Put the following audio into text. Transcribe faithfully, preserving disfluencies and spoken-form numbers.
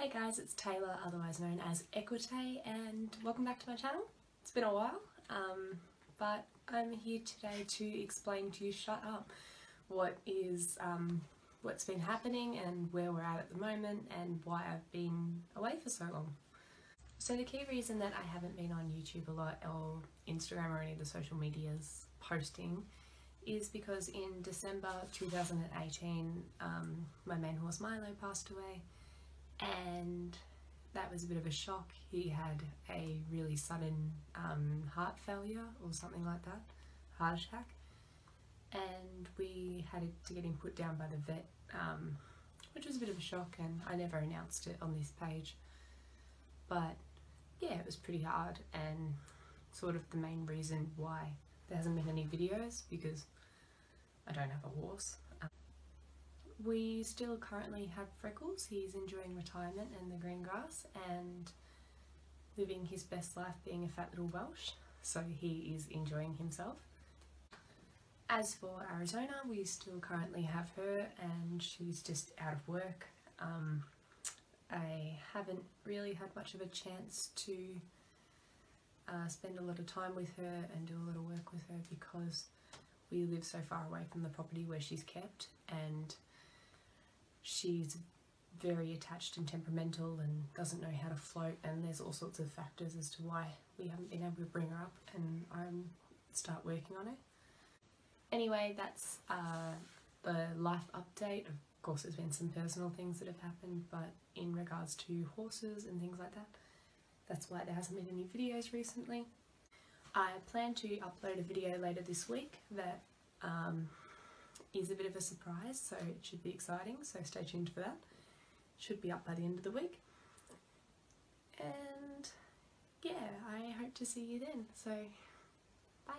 Hey guys, it's Taylor, otherwise known as Equitay, and welcome back to my channel. It's been a while, um, but I'm here today to explain to you, shut up, what is, um, what's been happening and where we're at at the moment and why I've been away for so long. So the key reason that I haven't been on YouTube a lot or Instagram or any of the social medias posting is because in December two thousand eighteen, um, my main horse Milo passed away. And that was a bit of a shock. He had a really sudden um, heart failure or something like that, heart attack, and we had to get him put down by the vet, um, which was a bit of a shock, and I never announced it on this page, but yeah, it was pretty hard and sort of the main reason why there hasn't been any videos, because I don't have a horse. We still currently have Freckles. He's enjoying retirement and the green grass and living his best life being a fat little Welsh, so he is enjoying himself. As for Arizona, we still currently have her and she's just out of work. Um, I haven't really had much of a chance to uh, spend a lot of time with her and do a lot of work with her because we live so far away from the property where she's kept, and she's very attached and temperamental and doesn't know how to float, and there's all sorts of factors as to why we haven't been able to bring her up, and I'm start working on it. Anyway, that's uh, the life update. Of course there's been some personal things that have happened, but in regards to horses and things like that, that's why there hasn't been any videos recently. I plan to upload a video later this week that um, is a bit of a surprise, so it should be exciting, so stay tuned for that. Should be up by the end of the week. And yeah, I hope to see you then, so bye.